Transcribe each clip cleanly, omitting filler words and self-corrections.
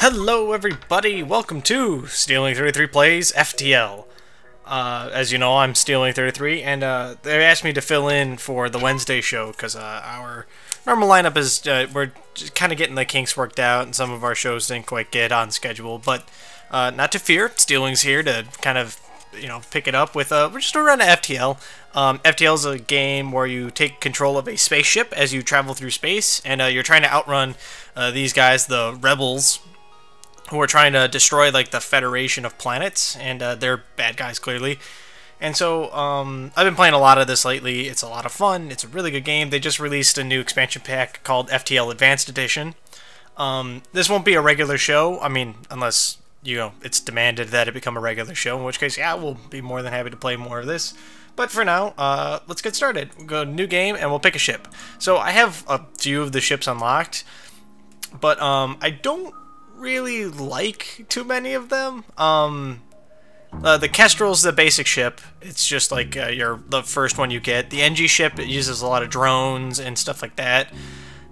Hello everybody, welcome to Stealing 33 Plays FTL. As you know, I'm Stealing 33, and they asked me to fill in for the Wednesday show, because our normal lineup is, we're kind of getting the kinks worked out, and some of our shows didn't quite get on schedule, but not to fear, Stealing's here to kind of, you know, pick it up with, we're just around FTL. FTL is a game where you take control of a spaceship as you travel through space, and you're trying to outrun these guys, the Rebels, who are trying to destroy, like, the Federation of Planets, and they're bad guys, clearly. And so, I've been playing a lot of this lately. It's a lot of fun. It's a really good game. They just released a new expansion pack called FTL Advanced Edition. This won't be a regular show, I mean, unless, you know, it's demanded that it become a regular show, in which case, yeah, we'll be more than happy to play more of this. But for now, let's get started. We'll go to new game, and we'll pick a ship. So, I have a few of the ships unlocked, but, I don't really like too many of them. The Kestrel's the basic ship. It's just like the first one you get. The NG ship, it uses a lot of drones and stuff like that.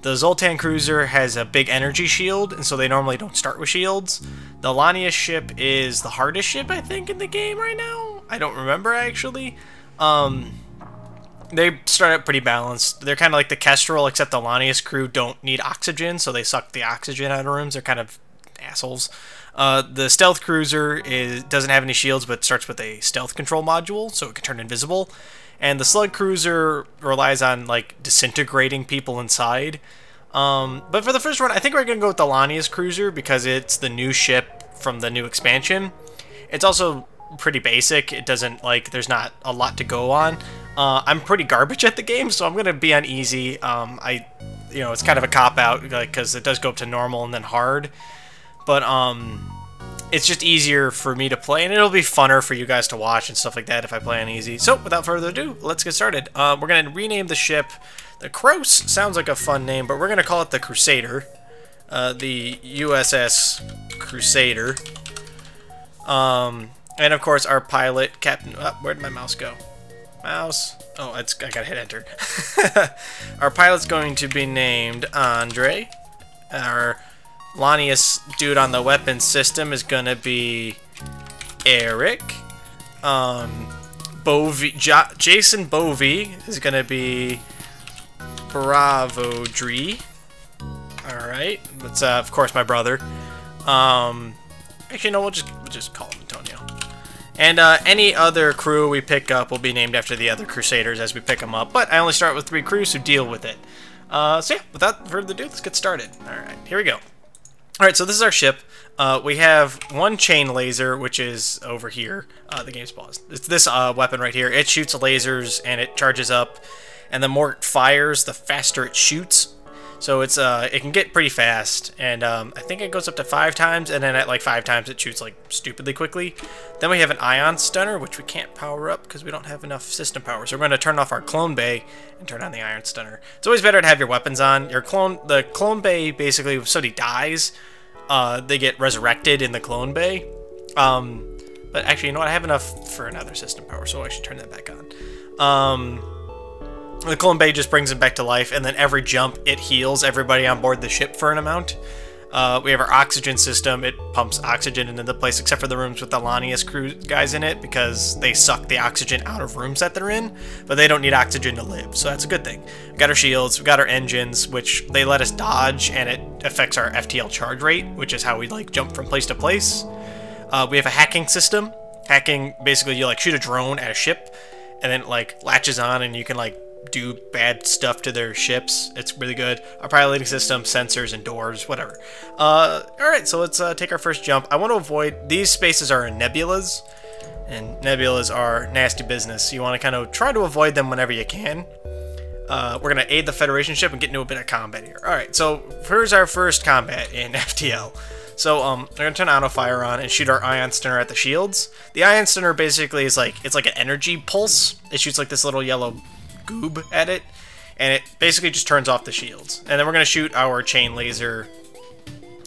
The Zoltan Cruiser has a big energy shield, and so they normally don't start with shields. The Lanius ship is the hardest ship, I think, in the game right now. I don't remember, actually. They start out pretty balanced. They're kind of like the Kestrel, except the Lanius crew don't need oxygen, so they suck the oxygen out of rooms. They're kind of assholes. The stealth cruiser doesn't have any shields, but starts with a stealth control module, so it can turn invisible. And the slug cruiser relies on, like, disintegrating people inside. But for the first one, I think we're going to go with the Lanius cruiser, because it's the new ship from the new expansion. It's also pretty basic. It doesn't, like, there's not a lot to go on. I'm pretty garbage at the game, so I'm going to be on easy. You know, it's kind of a cop-out, like, because it does go up to normal and then hard. But, it's just easier for me to play, and it'll be funner for you guys to watch and stuff like that if I play on easy. So, without further ado, let's get started. We're going to rename the ship. The Kroos sounds like a fun name, but we're going to call it the Crusader. The USS Crusader. And, of course, our pilot, Captain... Oh, where'd my mouse go? Mouse. Oh, I gotta hit enter. Our pilot's going to be named Andre. Our Lanius dude on the weapons system is gonna be Eric. Jason Bovey is gonna be Bravo Dree. Alright. That's of course my brother. Actually no, we'll just call him Antonio. And any other crew we pick up will be named after the other Crusaders as we pick them up, but I only start with 3 crews who deal with it. So yeah, without further ado, let's get started. Alright, here we go. Alright, so this is our ship. We have one chain laser, which is over here. The game's paused. It's this weapon right here. It shoots lasers, and it charges up, and the more it fires, the faster it shoots. So it's it can get pretty fast, and I think it goes up to 5 times, and then at like 5 times it shoots like stupidly quickly. Then we have an ion stunner, which we can't power up because we don't have enough system power. So we're going to turn off our clone bay and turn on the ion stunner. It's always better to have your weapons on. The clone bay, basically, if somebody dies, they get resurrected in the clone bay. But actually, you know what? I have enough for another system power, so I should turn that back on. The clone bay just brings him back to life, and then every jump, it heals everybody on board the ship for an amount. We have our oxygen system. It pumps oxygen into the place, except for the rooms with the Lanius crew guys in it, because they suck the oxygen out of rooms that they're in, but they don't need oxygen to live, so that's a good thing. We got our shields, we got our engines, which they let us dodge, and it affects our FTL charge rate, which is how we, like, jump from place to place. We have a hacking system. Hacking, basically, you, like, shoot a drone at a ship, and then it, like, latches on, and you can, like, do bad stuff to their ships. It's really good. Our piloting system, sensors, and doors, whatever. Alright, so let's take our first jump. I want to avoid... These spaces are nebulas, and nebulas are nasty business. You want to kind of try to avoid them whenever you can. We're going to aid the Federation ship and get into a bit of combat here. Alright, so here's our first combat in FTL. So, we're going to turn auto-fire on and shoot our ion stunner at the shields. The ion stunner basically is like... It's like an energy pulse. It shoots like this little yellow goob at it, and it basically just turns off the shields. And then we're going to shoot our chain laser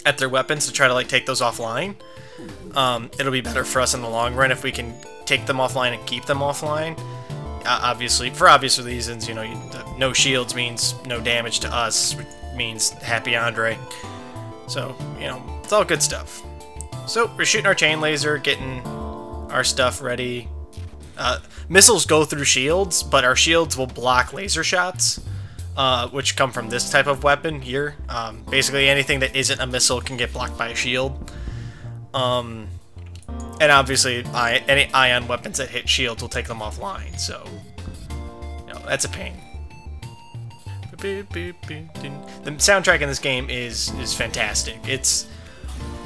at their weapons to try to, like, take those offline. It'll be better for us in the long run if we can take them offline and keep them offline. Obviously, for obvious reasons, you know, no shields means no damage to us, which means happy Andre. So, you know, it's all good stuff. So, we're shooting our chain laser, getting our stuff ready. Missiles go through shields, but our shields will block laser shots, which come from this type of weapon here. Basically, anything that isn't a missile can get blocked by a shield. And obviously, any ion weapons that hit shields will take them offline, so... You know, that's a pain. The soundtrack in this game is fantastic. It's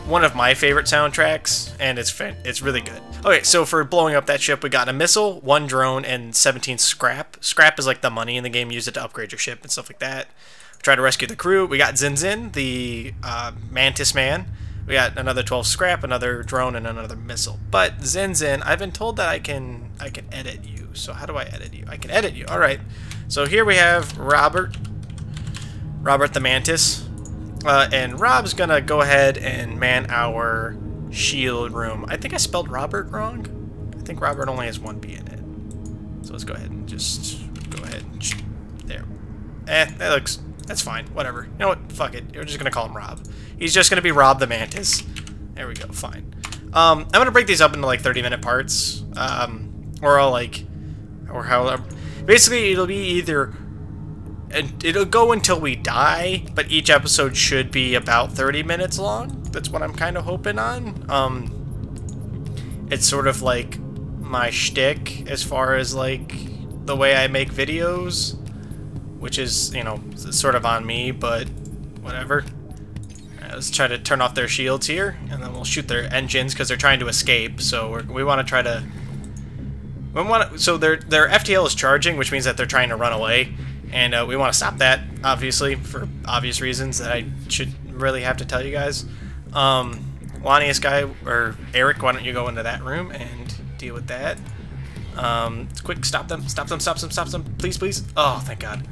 one of my favorite soundtracks, and it's really good. Okay, so for blowing up that ship, we got a missile, 1 drone, and 17 scrap. Scrap is like the money in the game. Use it to upgrade your ship and stuff like that. Try to rescue the crew. We got Zinzin, the Mantis Man. We got another 12 scrap, another drone, and another missile. But Zinzin, I've been told that I can edit you. So how do I edit you? I can edit you. All right. So here we have Robert the Mantis, and Rob's gonna go ahead and man our shield room. I think I spelled Robert wrong. I think Robert only has 1 B in it. So let's go ahead and just go ahead and there. That's fine. Whatever. You know what? Fuck it. We're just gonna call him Rob. He's just gonna be Rob the Mantis. There we go. Fine. I'm gonna break these up into like 30-minute parts, or however. Basically, it'll be either... It'll go until we die, but each episode should be about 30 minutes long. That's what I'm kind of hoping on. It's sort of like my shtick as far as like the way I make videos, which is, you know, sort of on me, but whatever. All right, let's try to turn off their shields here, and then we'll shoot their engines because they're trying to escape. So we want to try to... So their FTL is charging, which means that they're trying to run away, and we want to stop that, obviously, for obvious reasons that I should really have to tell you guys. Lanius guy, or Eric, why don't you go into that room and deal with that? Quick, stop them, please. Oh, thank God.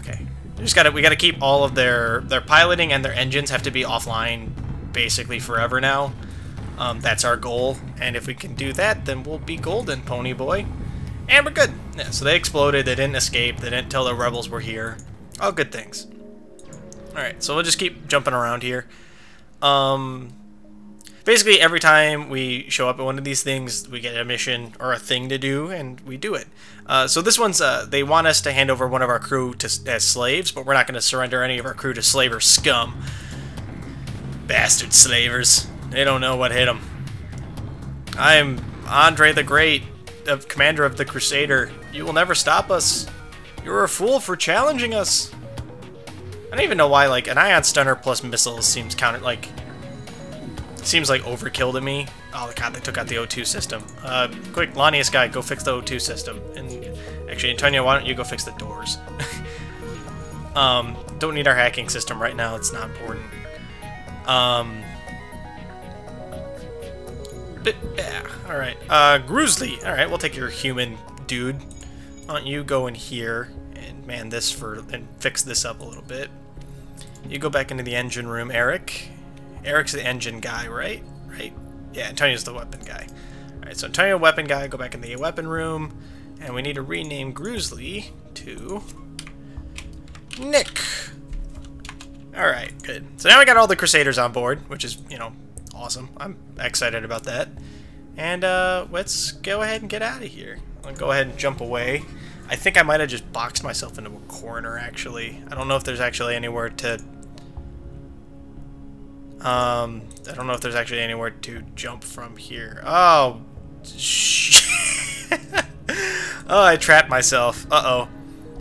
Okay, we gotta keep all of their piloting and their engines have to be offline basically forever now. That's our goal, and if we can do that, then we'll be golden, pony boy. And we're good. Yeah, so they exploded, they didn't escape, they didn't tell the rebels we're here. All good things. Alright, so we'll just keep jumping around here. Basically, every time we show up at one of these things, we get a mission or a thing to do, and we do it. So this one's, they want us to hand over one of our crew as slaves, but we're not going to surrender any of our crew to slaver scum. Bastard slavers. They don't know what hit them. I am Andre the Great, the commander of the Crusader. You will never stop us. You're a fool for challenging us. I don't even know why, like, an ion stunner plus missiles seems seems like overkill to me. Oh God, they took out the O2 system. Quick, Lanius guy, go fix the O2 system. And actually, Antonio, why don't you go fix the doors? Don't need our hacking system right now. It's not important. But, yeah, alright. Grizzly. Alright, we'll take your human dude. Why don't you go in here and man this and fix this up a little bit. You go back into the engine room, Eric. Eric's the engine guy, right? Right? Yeah, Antonio's the weapon guy. Alright, so Antonio, weapon guy, go back in the weapon room. And we need to rename Grizzly to Nick. Alright, good. So now we got all the Crusaders on board, which is, you know, awesome. I'm excited about that. And let's go ahead and get out of here. I'll go ahead and jump away. I think I might have just boxed myself into a corner, actually. I don't know if there's actually anywhere to... I don't know if there's actually anywhere to jump from here. Oh, shit. Oh, I trapped myself. Uh-oh.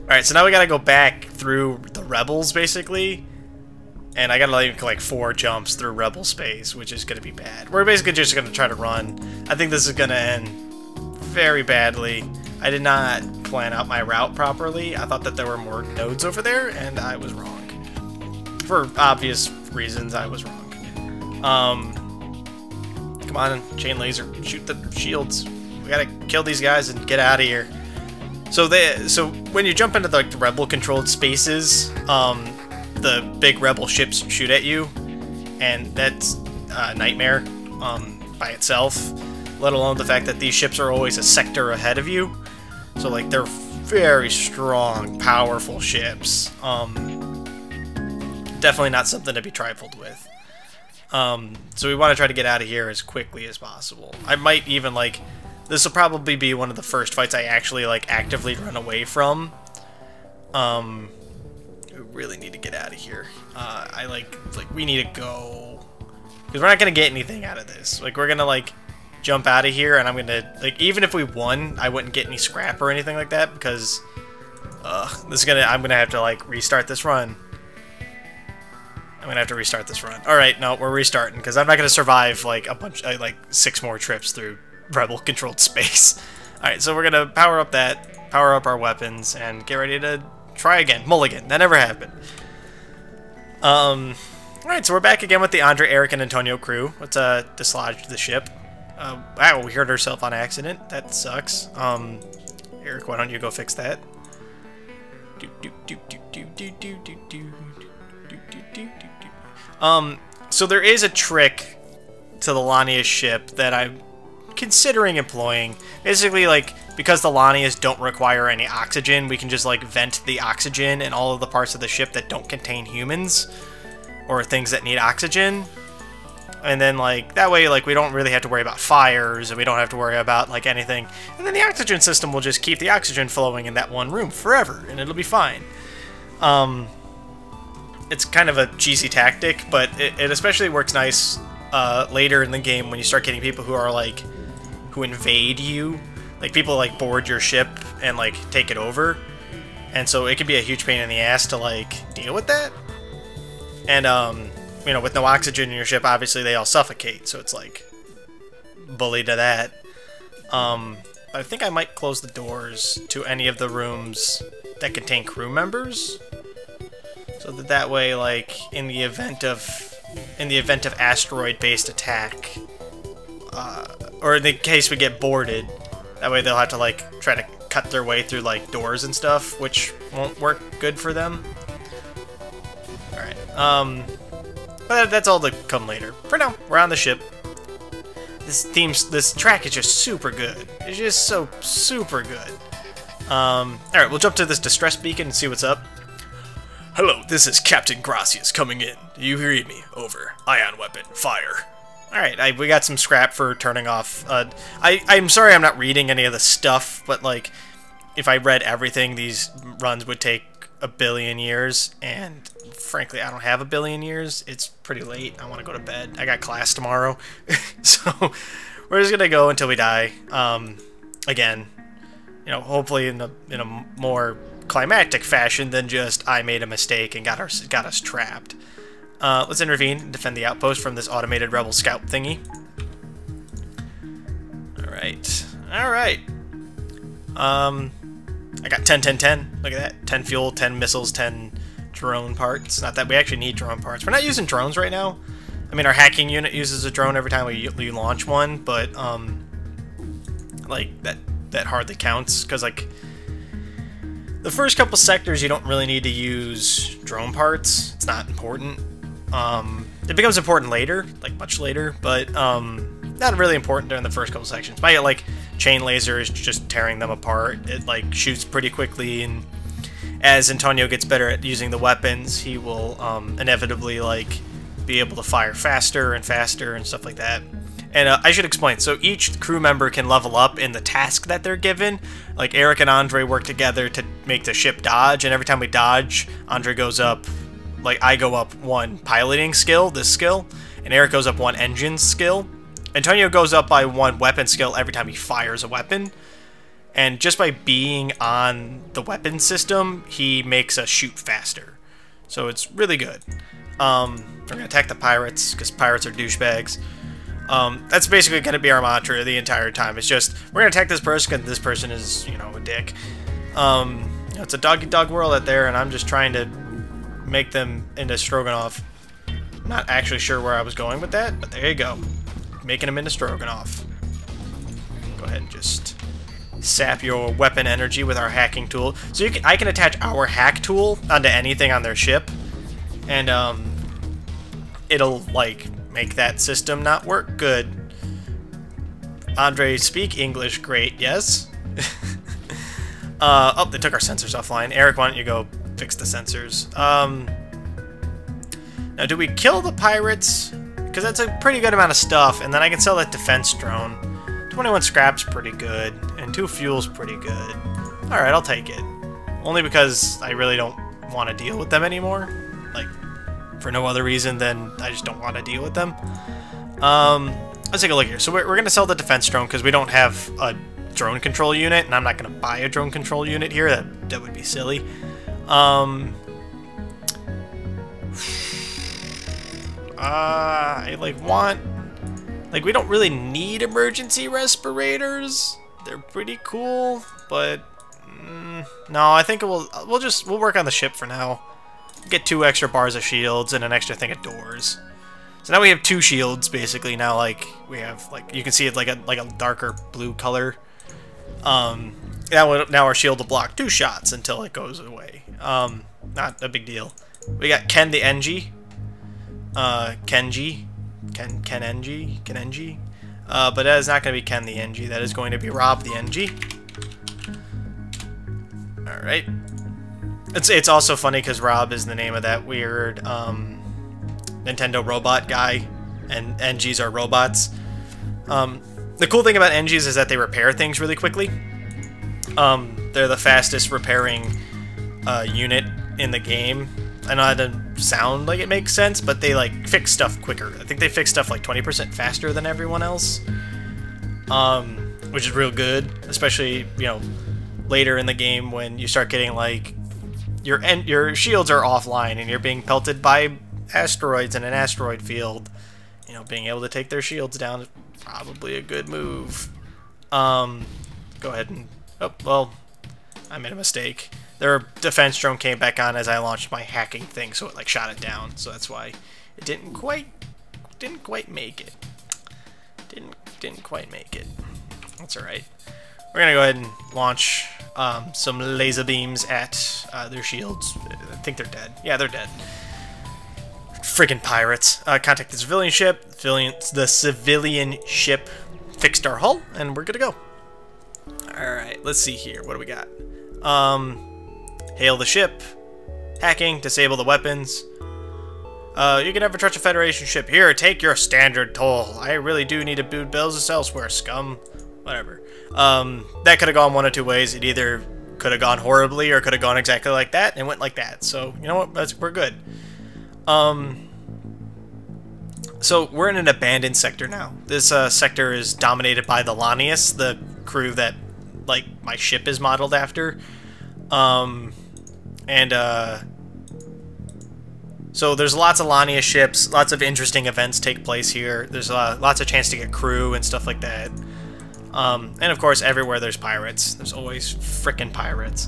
Alright, so now we gotta go back through the rebels, basically. And I gotta like 4 jumps through rebel space, which is gonna be bad. We're basically just gonna try to run. I think this is gonna end very badly. I did not plan out my route properly. I thought that there were more nodes over there, and I was wrong. For obvious reasons, I was wrong. Come on, chain laser, shoot the shields. We gotta kill these guys and get out of here. So when you jump into the, like, the rebel-controlled spaces, the big rebel ships shoot at you, and that's a nightmare by itself, let alone the fact that these ships are always a sector ahead of you. So, like, they're very strong, powerful ships. Definitely not something to be trifled with. So we want to try to get out of here as quickly as possible. I might even, like, this will probably be one of the first fights I actually, like, actively run away from. We really need to get out of here. We need to go, because we're not going to get anything out of this. Like, we're going to, like, jump out of here, and I'm going to, like, even if we won, I wouldn't get any scrap or anything like that, because, this is going to, I'm going to have to, like, restart this run. I'm going to have to restart this run. Alright, no, we're restarting, because I'm not going to survive, like, a bunch, like, 6 more trips through Rebel-controlled space. Alright, so we're going to power up that, power up our weapons, and get ready to try again. Mulligan. That never happened. Alright, so we're back again with the Andre, Eric, and Antonio crew. Let's, dislodge the ship. Wow, we hurt ourselves on accident. That sucks. Eric, why don't you go fix that? So there is a trick to the Lanius ship that I'm considering employing. Basically, like, because the Lanius don't require any oxygen, we can just, like, vent the oxygen in all of the parts of the ship that don't contain humans or things that need oxygen. And then, like, that way, like, we don't really have to worry about fires, and we don't have to worry about, like, anything. And then the oxygen system will just keep the oxygen flowing in that one room forever, and it'll be fine. It's kind of a cheesy tactic, but it especially works nice later in the game when you start getting people who are, like, who invade you. Like, people, like, board your ship and, like, take it over. And so it can be a huge pain in the ass to, like, deal with that. And, you know, with no oxygen in your ship, obviously they all suffocate, so it's, like, bully to that. I think I might close the doors to any of the rooms that contain crew members, so that that way, like, in the event of asteroid-based attack, or in the case we get boarded, that way they'll have to, like, try to cut their way through, like, doors and stuff, which won't work good for them. Alright, but that's all to come later. For now, we're on the ship. This track is just super good. It's just so super good. Alright, we'll jump to this distress beacon and see what's up. Hello, this is Captain Gracias coming in. Do you hear me? Over. Ion weapon. Fire. Alright, we got some scrap for turning off. I'm sorry I'm not reading any of the stuff, but, like, if I read everything, these runs would take a billion years, and frankly, I don't have a billion years. It's pretty late. I want to go to bed. I got class tomorrow. So, we're just gonna go until we die. Again. You know, hopefully in a more climactic fashion than just I made a mistake and got us trapped. Let's intervene and defend the outpost from this automated rebel scout thingy. Alright. Alright. I got 10, 10, 10. Look at that. 10 fuel, 10 missiles, 10 drone parts. Not that we actually need drone parts. We're not using drones right now. I mean, our hacking unit uses a drone every time we launch one, but, like, that hardly counts, because, like, the first couple sectors, you don't really need to use drone parts. It's not important. It becomes important later, like, much later, but, not really important during the first couple sections. My, like, chain laser is just tearing them apart. It, like, shoots pretty quickly, and as Antonio gets better at using the weapons, he will, inevitably, like, be able to fire faster and faster and stuff like that. And I should explain, so each crew member can level up in the task that they're given. Like, Eric and Andre work together to make the ship dodge, and every time we dodge, Andre goes up, like, I go up one piloting skill, this skill, and Eric goes up one engine skill. Antonio goes up by one weapon skill every time he fires a weapon. And just by being on the weapon system, he makes us shoot faster. So it's really good. We're going to attack the pirates, because pirates are douchebags. That's basically going to be our mantra the entire time. It's just, we're going to attack this person because this person is, you know, a dick. It's a dog-eat-dog world out there, and I'm just trying to make them into Stroganoff. I'm not actually sure where I was going with that, but there you go. Making them into Stroganoff. Go ahead and just sap your weapon energy with our hacking tool. So I can attach our hack tool onto anything on their ship, and it'll, like, make that system not work good. Andre, speak English, great, yes? Oh, they took our sensors offline. Eric, why don't you go fix the sensors? Now, do we kill the pirates? because that's a pretty good amount of stuff, and then I can sell that defense drone. 21 scrap's pretty good, and 2 fuel's pretty good. Alright, I'll take it. Only because I really don't want to deal with them anymore. Like, for no other reason than I just don't want to deal with them. Let's take a look here. So we're going to sell the defense drone because we don't have a drone control unit, and I'm not going to buy a drone control unit here. That would be silly. I we don't really need emergency respirators. They're pretty cool, but no, I think we'll work on the ship for now. Get 2 extra bars of shields and an extra thing of doors. So now we have 2 shields basically. Now we have you can see it like a darker blue color. Now our shield will block 2 shots until it goes away. Not a big deal. We got Ken the NG. Ken NG. But that is not going to be Ken the NG. That is going to be Rob the NG. All right. It's also funny because Rob is the name of that weird Nintendo robot guy, and NGs are robots. The cool thing about NGs is that they repair things really quickly. They're the fastest repairing unit in the game. I know that doesn't sound like it makes sense, but they fix stuff quicker. I think they fix stuff 20% faster than everyone else, which is real good, especially later in the game when you start getting your shields are offline and you're being pelted by asteroids in an asteroid field. Being able to take their shields down is probably a good move. Go ahead and I made a mistake. Their defense drone came back on as I launched my hacking thing, so it shot it down. So that's why it didn't quite make it. Didn't quite make it. That's all right. We're gonna go ahead and launch some laser beams at their shields. I think they're dead. Yeah, they're dead. Friggin' pirates! Contact the civilian ship. The civilian ship fixed our hull, and we're good to go. All right. Let's see here. What do we got? Hail the ship. Hacking. Disable the weapons. You can never touch a Federation ship. Here, take your standard toll. I really do need to build buildings elsewhere, scum. Whatever. That could have gone one of 2 ways. It either could have gone horribly or could have gone exactly like that, and it went like that. So, you know what? We're good. So, we're in an abandoned sector now. This sector is dominated by the Lanius, the crew that, my ship is modeled after. So there's lots of Lanius ships, lots of interesting events take place here. There's lots of chance to get crew and stuff like that. And of course, everywhere there's pirates. There's always frickin' pirates.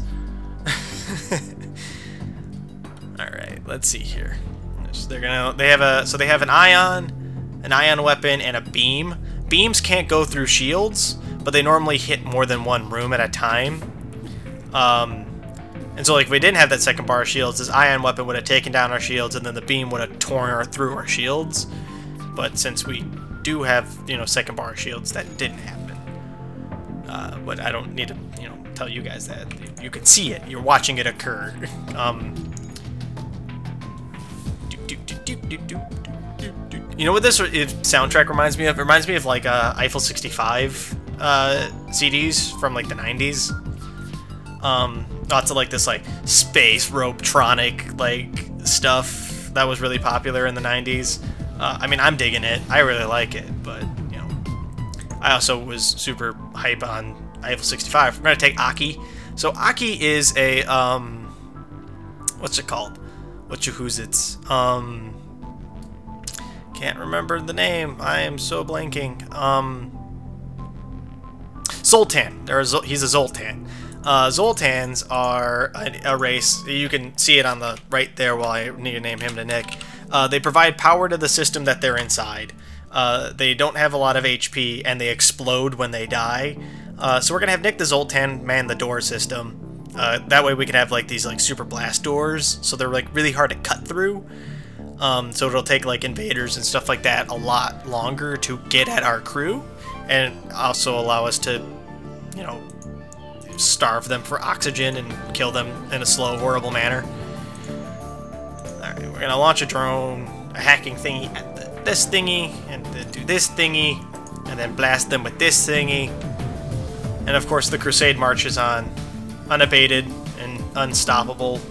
Alright, let's see here. So they have an ion weapon, and a beam. Beams can't go through shields, but they normally hit more than 1 room at a time. And so, if we didn't have that second bar of shields, this ion weapon would have taken down our shields, and then the beam would have torn through our shields. But since we do have, second bar of shields, that didn't happen. But I don't need to, tell you guys that. You can see it. You're watching it occur. You know what this soundtrack reminds me of? It reminds me of, Eiffel 65 CDs from, the 90s. Lots of this space ropetronic stuff that was really popular in the 90s. I mean, I'm digging it. I really like it, but I also was super hype on Eiffel 65. We're gonna take Aki. So Aki is a what's it called? Can't remember the name. I am so blanking. Zoltan. He's a Zoltan. Zoltans are a race. You can see it on the right there while I need to name him to Nick. They provide power to the system that they're inside. They don't have a lot of HP, and they explode when they die. So we're going to have Nick the Zoltan man the door system. That way we can have these super blast doors, so they're really hard to cut through. So it'll take invaders and stuff like that a lot longer to get at our crew, and also allow us to, starve them for oxygen and kill them in a slow, horrible manner. Alright, we're gonna launch a drone, a hacking thingy at the this thingy, and then do this thingy, and then blast them with this thingy. And of course the crusade marches on, unabated and unstoppable.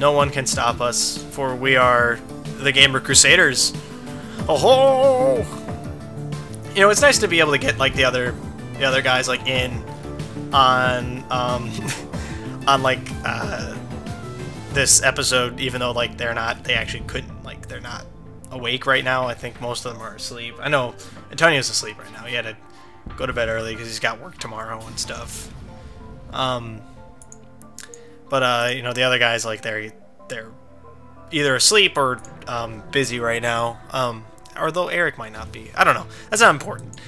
No one can stop us, for we are the Gamer Crusaders. Oh-ho! You know, it's nice to be able to get like the other guys like in on on like this episode, even though like they're not awake right now. I think most of them are asleep. I know Antonio's asleep right now. He had to go to bed early because he's got work tomorrow and stuff. But you know, the other guys, like, they're either asleep or busy right now. Although Eric might not be. I don't know. That's not important.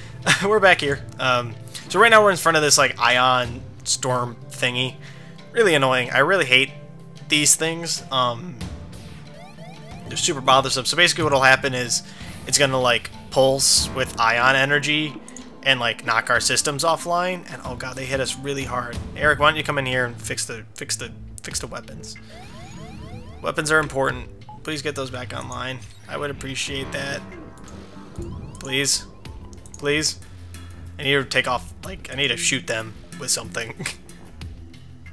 We're back here. So right now we're in front of this, like, ion storm thingy. Really annoying. I really hate these things. They're super bothersome. So basically what'll happen is it's gonna, like, pulse with ion energy and, like, knock our systems offline, and oh god, they hit us really hard. Eric, why don't you come in here and fix the weapons? Weapons are important. Please get those back online. I would appreciate that. Please. Please. I need to take off, like, I need to shoot them with something.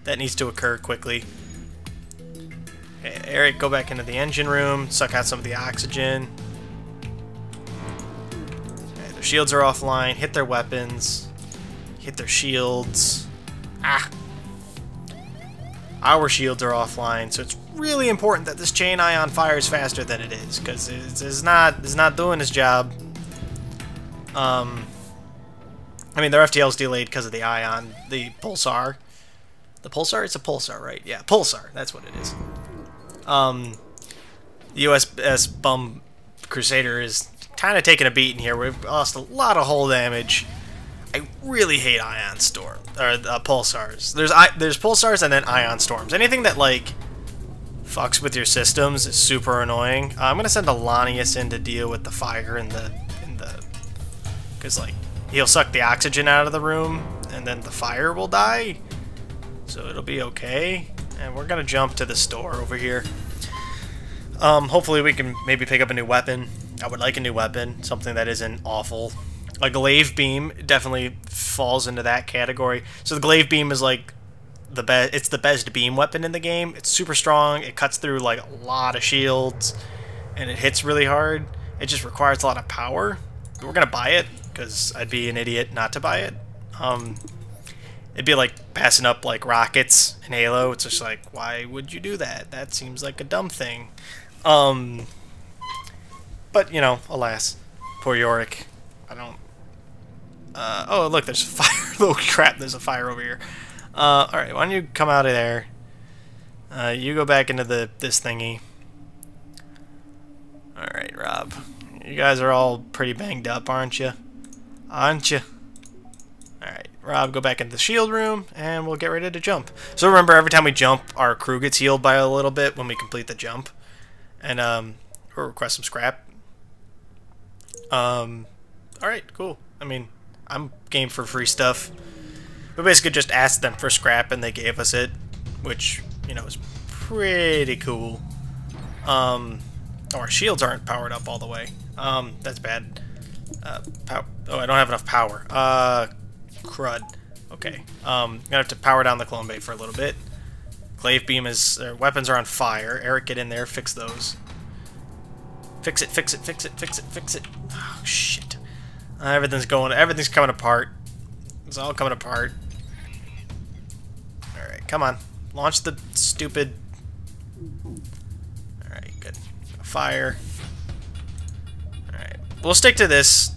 That needs to occur quickly. Okay, Eric, go back into the engine room, suck out some of the oxygen. Their shields are offline. Hit their weapons. Hit their shields. Ah! Our shields are offline, so it's really important that this chain ion fires faster than it is, because it's not doing its job. I mean, their FTL's delayed because of the ion. The pulsar. The pulsar? It's a pulsar, right? Yeah, pulsar. That's what it is. The USS Bum Crusader is kind of taking a beating here. We've lost a lot of hull damage. I really hate ion storm or pulsars. There's pulsars and then ion storms. Anything that like fucks with your systems is super annoying. I'm gonna send a Lanius in to deal with the fire and the because like he'll suck the oxygen out of the room and then the fire will die, so it'll be okay. And we're gonna jump to the store over here. Hopefully we can maybe pick up a new weapon. I would like a new weapon, something that isn't awful. A glaive beam definitely falls into that category. So the glaive beam is like the best. It's the best beam weapon in the game. It's super strong. It cuts through like a lot of shields, and it hits really hard. It just requires a lot of power. We're gonna buy it because I'd be an idiot not to buy it. It'd be like passing up like rockets in Halo. It's just like, why would you do that? That seems like a dumb thing. But, you know, alas, poor Yorick. I don't... oh, look, there's fire. Oh, crap, there's a fire over here. Alright, why don't you come out of there? You go back into this thingy. Alright, Rob. You guys are all pretty banged up, aren't you? Aren't you? Alright, Rob, go back into the shield room, and we'll get ready to jump. So remember, every time we jump, our crew gets healed by a little bit when we complete the jump. And, or request some scrap. Alright, cool. I mean, I'm game for free stuff. We basically just asked them for scrap and they gave us it, which, you know, is pretty cool. Oh, our shields aren't powered up all the way. That's bad. Oh, I don't have enough power. Crud. Okay. Gonna have to power down the clone bay for a little bit. Glaive beam is... their weapons are on fire. Eric, get in there. Fix those. Fix it, fix it, fix it, fix it, fix it. Oh, shit. Everything's coming apart. It's all coming apart. Alright, come on. Launch the stupid... Alright, good. Fire. Alright. We'll stick to this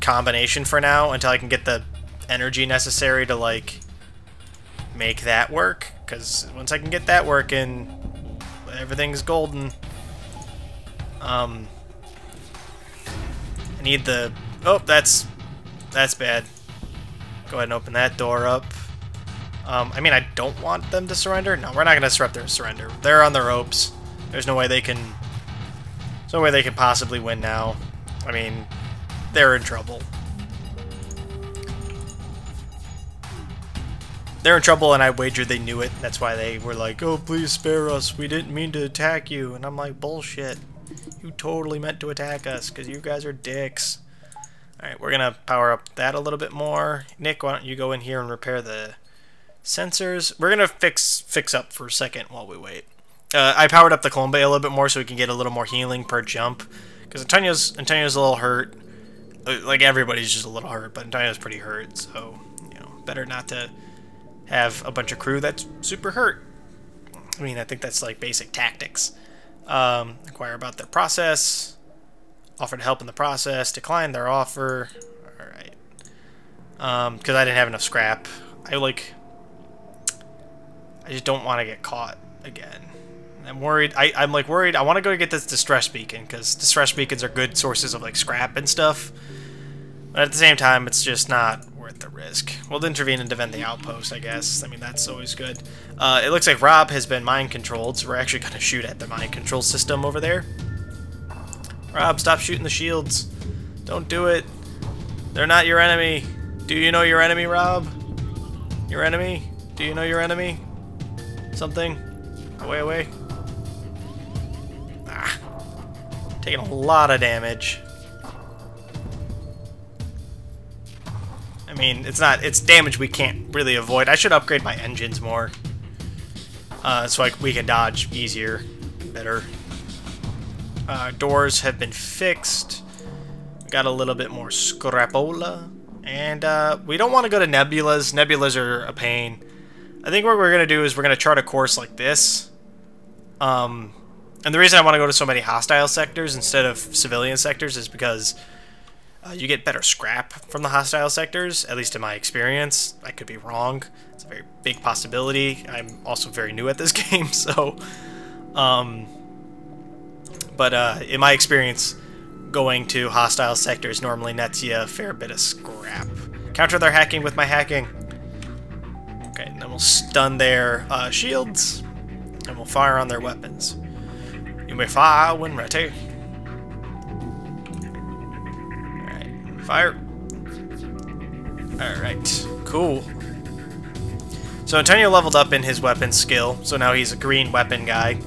combination for now until I can get the energy necessary to, like, make that work. Because once I can get that working, everything's golden. I need the... Oh, that's bad. Go ahead and open that door up. I mean, I don't want them to surrender. No, we're not going to disrupt their surrender. They're on the ropes. There's no way they can... There's no way they can possibly win now. I mean, they're in trouble. They're in trouble, and I wager they knew it. That's why they were like, oh, please spare us. We didn't mean to attack you. And I'm like, bullshit. You totally meant to attack us, because you guys are dicks. Alright, we're going to power up that a little bit more. Nick, why don't you go in here and repair the sensors? We're going to fix up for a second while we wait. I powered up the Columba a little bit more so we can get a little more healing per jump. Because Antonio's a little hurt. Like, everybody's just a little hurt, but Antonio's pretty hurt. So, you know, better not to have a bunch of crew that's super hurt. I mean, I think that's, like, basic tactics. Inquire about their process. Offer to help in the process. Decline their offer. Alright. Because I didn't have enough scrap. I just don't want to get caught again. I'm worried. I'm worried. I want to go get this distress beacon, because distress beacons are good sources of, like, scrap and stuff. But at the same time, it's just not worth the risk. We'll intervene and defend the outpost, I guess. I mean, that's always good. It looks like Rob has been mind-controlled, so we're actually going to shoot at the mind control system over there. Rob, stop shooting the shields. Don't do it. They're not your enemy. Do you know your enemy, Rob? Your enemy? Do you know your enemy? Something? Away, away. Ah. Taking a lot of damage. I mean, it's damage we can't really avoid. I should upgrade my engines more. So we can dodge easier, better. Doors have been fixed. We got a little bit more scrapola. And we don't want to go to nebulas. Nebulas are a pain. I think what we're going to do is we're going to chart a course like this. And the reason I want to go to so many hostile sectors instead of civilian sectors is because you get better scrap from the hostile sectors, at least in my experience. I could be wrong. It's a very big possibility. I'm also very new at this game, so... But in my experience, going to hostile sectors normally nets you a fair bit of scrap. Counter their hacking with my hacking. Okay, and then we'll stun their shields, and we'll fire on their weapons. You may fire when ready. Alright, fire. Alright, cool. So Antonio leveled up in his weapon skill, so now he's a green weapon guy.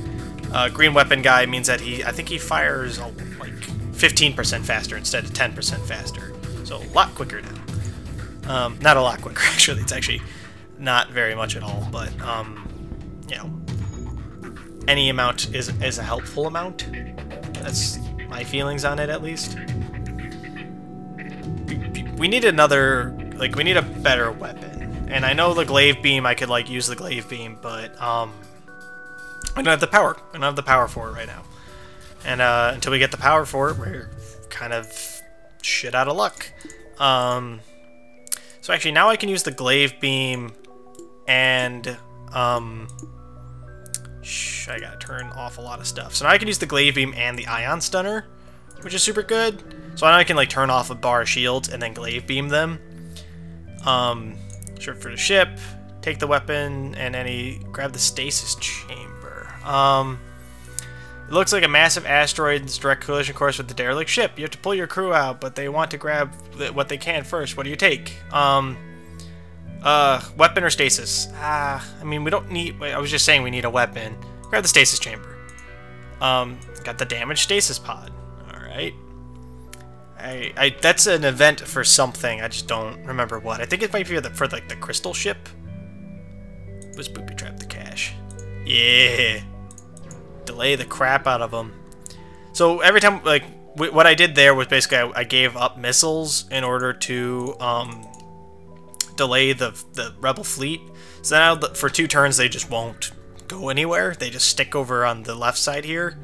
Green weapon guy means that I think he fires like 15% faster instead of 10% faster. So a lot quicker now. Not a lot quicker, actually. It's actually not very much at all, but, you know, any amount is a helpful amount. That's my feelings on it, at least. We need another, like, we need a better weapon. And I know the glaive beam, I could, like, use the glaive beam, but, I don't have the power. I don't have the power for it right now. And until we get the power for it, we're kind of shit out of luck. So actually, now I can use the glaive beam and... I gotta turn off a lot of stuff. So now I can use the glaive beam and the ion stunner, which is super good. So now I can, like, turn off a bar of shields and then glaive beam them. Search for the ship, take the weapon, and grab the stasis chamber. It looks like a massive asteroid's direct collision course with the derelict ship. You have to pull your crew out, but they want to grab what they can first. What do you take? Weapon or stasis? I mean, we don't need... I was just saying we need a weapon. Grab the stasis chamber. Got the damaged stasis pod. Alright. That's an event for something. I just don't remember what. I think it might be for like, the crystal ship. Let's booby trap the cache. Yeah! Delay the crap out of them. So every time... like, what I did there was basically I gave up missiles in order to... delay the rebel fleet, so now for 2 turns they just won't go anywhere. They just stick over on the left side here,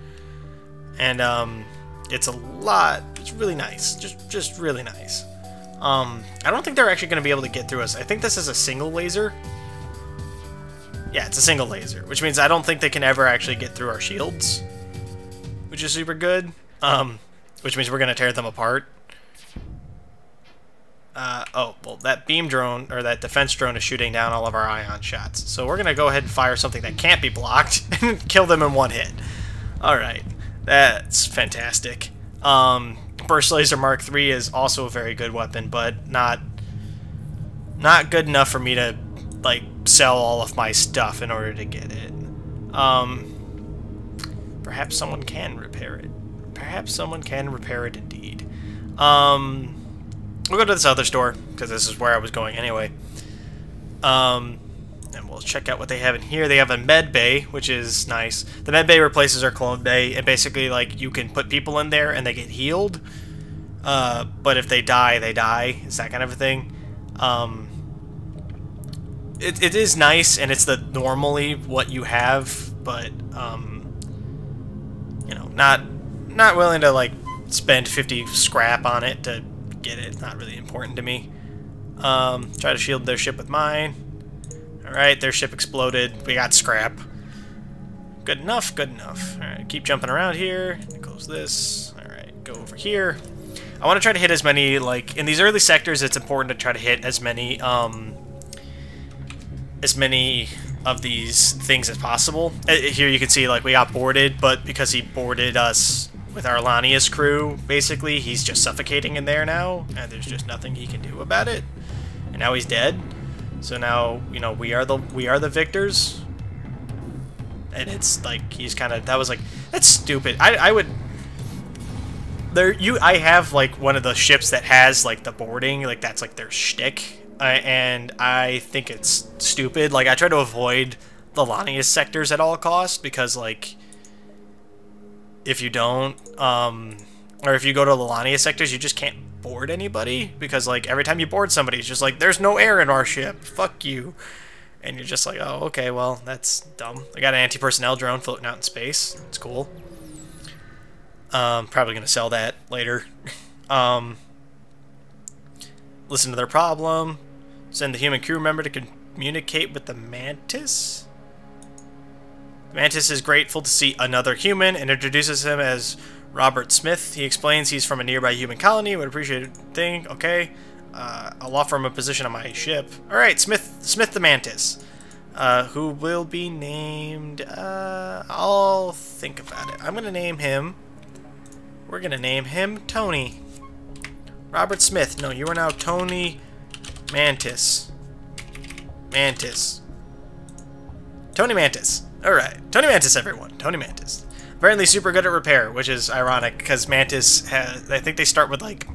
and it's really nice, just really nice. I don't think they're actually going to be able to get through us. I think this is a single laser. Yeah, it's a single laser, which means I don't think they can ever actually get through our shields, which is super good. Which means we're going to tear them apart. Oh, well, that beam drone, or that defense drone, is shooting down all of our ion shots. So we're going to go ahead and fire something that can't be blocked and kill them in 1 hit. Alright, that's fantastic. Burst Laser Mark III is also a very good weapon, but not good enough for me to, like, sell all of my stuff in order to get it. Perhaps someone can repair it. Perhaps someone can repair it indeed. We'll go to this other store, because this is where I was going anyway. And we'll check out what they have in here. They have a med bay, which is nice. The med bay replaces our clone bay, and basically, like, you can put people in there and they get healed. But if they die, they die. It's that kind of a thing. It is nice, and it's the normally what you have, but you know, not willing to like spend 50 scrap on it to get it. It's not really important to me. Try to shield their ship with mine. Alright, their ship exploded. We got scrap. Good enough, good enough. Alright, keep jumping around here. Close this. Alright, go over here. I want to try to hit as many, like, in these early sectors, it's important to try to hit as many of these things as possible. Here you can see, like, we got boarded, but because he boarded us with our Lanius crew, basically, he's just suffocating in there now, and there's just nothing he can do about it. And now he's dead. So now, you know, we are the victors. And it's like he's kind of, that was like, that's stupid. I would there you I have like one of the ships that has like the boarding, like that's like their shtick, and I think it's stupid. Like, I try to avoid the Lanius sectors at all costs, because like if you don't, or if you go to the Lanius sectors, you just can't board anybody, because like every time you board somebody, it's just like, there's no air in our ship, fuck you. And you're just like, oh, okay, well, that's dumb. I got an anti-personnel drone floating out in space. It's cool. Probably gonna sell that later. Listen to their problem. Send the human crew member to communicate with the mantis. The mantis is grateful to see another human and introduces him as Robert Smith. He explains he's from a nearby human colony. Would appreciate a thing. Okay. I'll offer him a position on my ship. Alright, Smith the Mantis. Who will be named... I'll think about it. I'm going to name him... We're going to name him Tony. Robert Smith. No, you are now Tony Mantis. Tony Mantis. Alright. Tony Mantis, everyone. Tony Mantis. Apparently super good at repair, which is ironic, because Mantis has, I think they start with like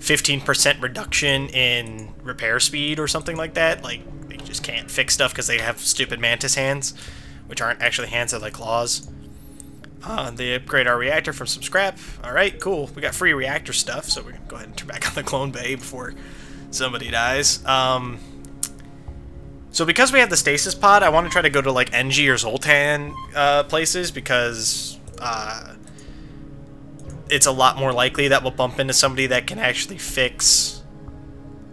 15% reduction in repair speed or something like that. Like, they just can't fix stuff because they have stupid Mantis hands, which aren't actually hands, they're like claws. They upgrade our reactor from some scrap. Alright, cool. We got free reactor stuff, so we're going to go ahead and turn back on the clone bay before somebody dies. So because we have the stasis pod, I want to try to go to like NG or Zoltan places, because it's a lot more likely that we'll bump into somebody that can actually fix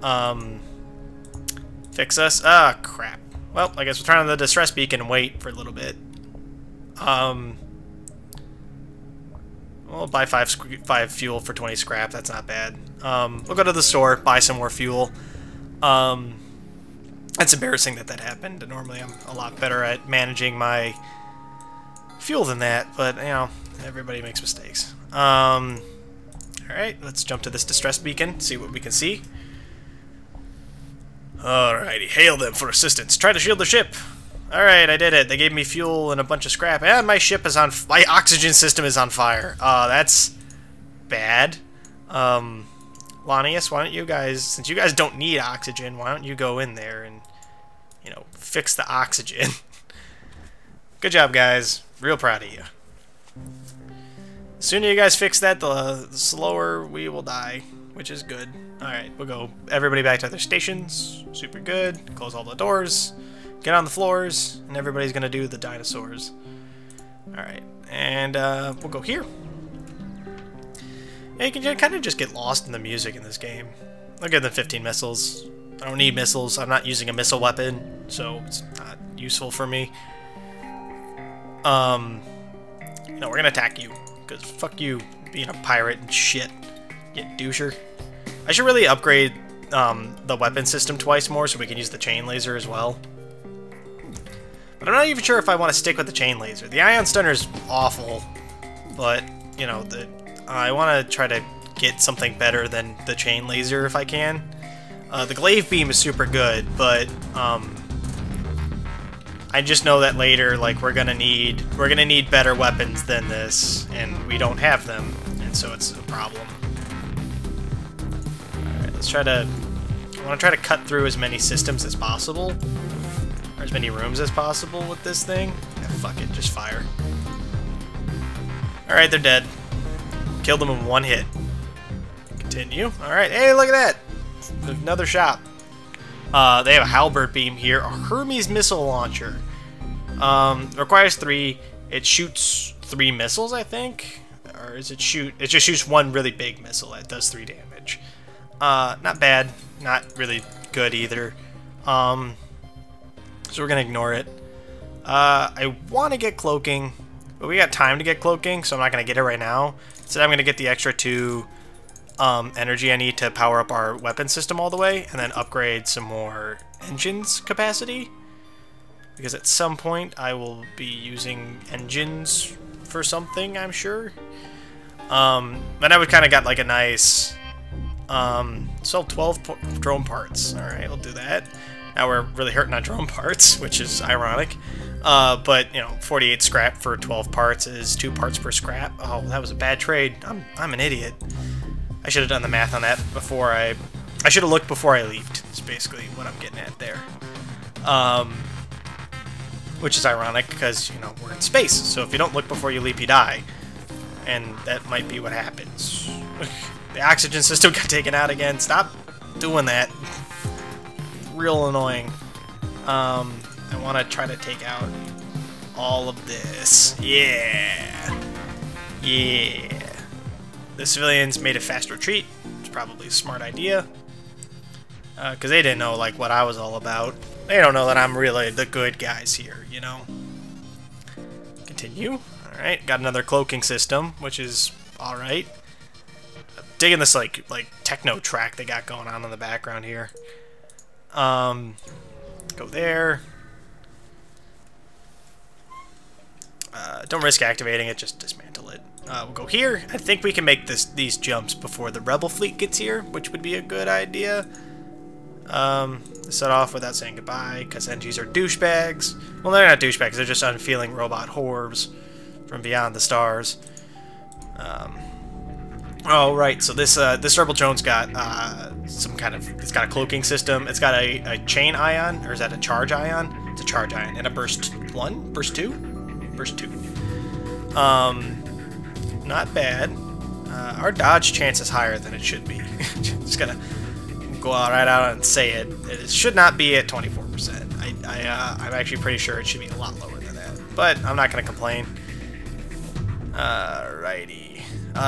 us. Ah, crap. Well, I guess we'll turn on the distress beacon and wait for a little bit. We'll buy five fuel for 20 scrap. That's not bad. We'll go to the store, buy some more fuel. It's embarrassing that happened. Normally I'm a lot better at managing my fuel than that, but, you know, everybody makes mistakes. Alright, let's jump to this distress beacon, see what we can see. Alrighty, hail them for assistance. Try to shield the ship. Alright, I did it. They gave me fuel and a bunch of scrap, and my ship is on... my oxygen system is on fire. That's bad. Lanius, why don't you guys, since you guys don't need oxygen, why don't you go in there and, you know, fix the oxygen? Good job, guys. Real proud of you. The sooner you guys fix that, the slower we will die, which is good. Alright, we'll go everybody back to their stations. Super good. Close all the doors. Get on the floors, and everybody's gonna do the dinosaurs. Alright, and we'll go here. Yeah, you can kind of just get lost in the music in this game. I'll give them 15 missiles. I don't need missiles. I'm not using a missile weapon, so it's not useful for me. No, we're gonna attack you, because fuck you being a pirate and shit, you doucher. I should really upgrade the weapon system twice more so we can use the chain laser as well. But I'm not even sure if I want to stick with the chain laser. The ion stunner is awful, but, you know, the... I want to try to get something better than the chain laser if I can. The glaive beam is super good, but I just know that later, like, we're gonna need better weapons than this, and we don't have them, and so it's a problem. Alright, let's try to... I want to try to cut through as many systems as possible, or as many rooms as possible with this thing. Yeah, fuck it, just fire. Alright, they're dead. Killed them in one hit. Continue. Alright, hey, look at that! Another shop. They have a halberd beam here. A Hermes missile launcher. Requires 3. It shoots 3 missiles, I think? Or is it shoot... It just shoots one really big missile that does 3 damage. Not bad. Not really good either. So we're gonna ignore it. I want to get cloaking, but we got time to get cloaking, so I'm not gonna get it right now. Instead, I'm gonna get the extra 2... energy I need to power up our weapon system all the way, and then upgrade some more engines capacity, because at some point I will be using engines for something, I'm sure. But I would kind of got like a nice sold 12 drone parts. All right, we'll do that. Now we're really hurting on drone parts, which is ironic. But you know, 48 scrap for 12 parts is 2 parts per scrap. Oh, that was a bad trade. I'm an idiot. I should have done the math on that before I should have looked before I leaped. That's basically what I'm getting at there. Which is ironic because, you know, we're in space. So if you don't look before you leap, you die. And that might be what happens. The oxygen system got taken out again. Stop doing that. Real annoying. I want to try to take out all of this. Yeah. Yeah. The civilians made a fast retreat. It's probably a smart idea, because they didn't know like what I was all about. They don't know that I'm really the good guys here, you know. Continue. All right, got another cloaking system, which is all right. I'm digging this like techno track they got going on in the background here. Go there. Don't risk activating it. Just dismantle it. We'll go here. I think we can make these jumps before the Rebel fleet gets here, which would be a good idea. Set off without saying goodbye, because NGs are douchebags. Well, they're not douchebags. They're just unfeeling robot whores from beyond the stars. Oh, right. So this Rebel drone's got some kind of... It's got a cloaking system. It's got a chain ion, or is that a charge ion? It's a charge ion. And a burst 1? Burst 2? Burst 2. Not bad. Our dodge chance is higher than it should be. Just gonna go right out and say it. It should not be at 24%. I'm actually pretty sure it should be a lot lower than that. But I'm not gonna complain. Alrighty.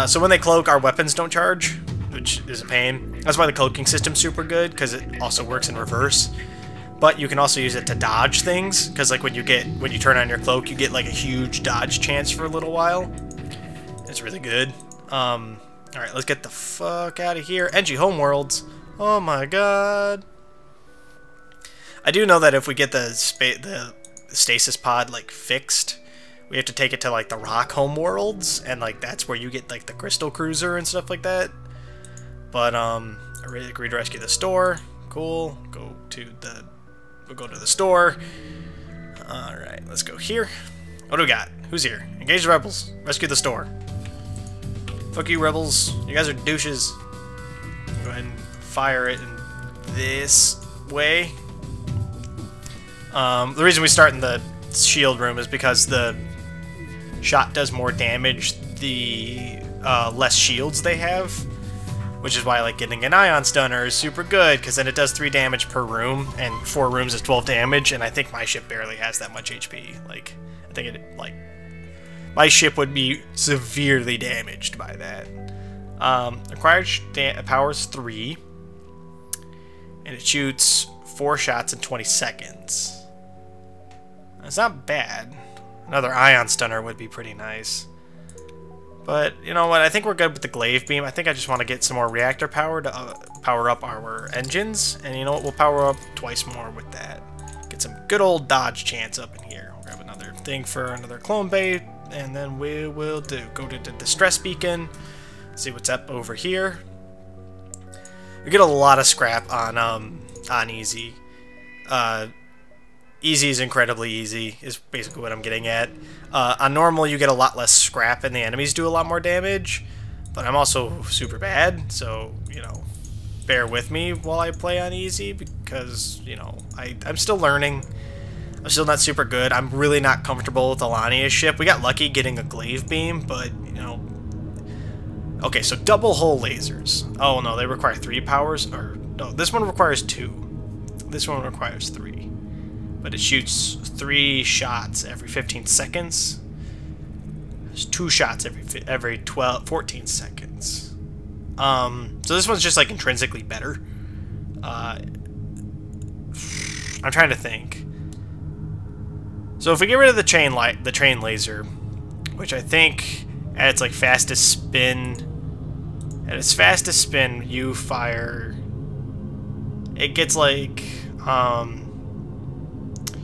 So when they cloak, our weapons don't charge, which is a pain. That's why the cloaking system's super good, because it also works in reverse. But you can also use it to dodge things, because like when you turn on your cloak, you get like a huge dodge chance for a little while. It's really good. Alright, let's get the fuck out of here. NG Homeworlds. Oh my god. I do know that if we get the stasis pod, like, fixed, we have to take it to, like, the rock homeworlds, and, like, that's where you get, like, the Kestrel Cruiser and stuff like that. But, I really agreed to rescue the store. Cool. We'll go to the store. Alright, let's go here. What do we got? Who's here? Engage the rebels. Rescue the store. Fuck you, rebels. You guys are douches. Go ahead and fire it in this way. The reason we start in the shield room is because the shot does more damage the less shields they have, which is why like getting an ion stunner is super good, because then it does 3 damage per room, and 4 rooms is 12 damage, and I think my ship barely has that much HP. Like, I think it like... My ship would be severely damaged by that. Acquired powers 3, and it shoots 4 shots in 20 seconds. That's not bad. Another ion stunner would be pretty nice. But you know what? I think we're good with the glaive beam. I think I just want to get some more reactor power to power up our engines, and you know what? We'll power up 2 more with that. Get some good old dodge chance up in here. We'll grab another thing for another clone bay. And then we will go to the distress beacon, see what's up over here. We get a lot of scrap on easy. Easy is incredibly easy, is basically what I'm getting at. On normal, you get a lot less scrap, and the enemies do a lot more damage. But I'm also super bad, so, you know, bear with me while I play on easy, because, you know, I'm still learning. I'm still not super good. I'm really not comfortable with the Lanius ship. We got lucky getting a glaive beam, but, you know... Okay, so double hull lasers. Oh, no, they require 3 powers, or... No, this one requires 2. This one requires 3. But it shoots 3 shots every 15 seconds. There's 2 shots every 14 seconds. So this one's just like intrinsically better. I'm trying to think. So if we get rid of the train laser, which I think at its like fastest spin, you fire. It gets like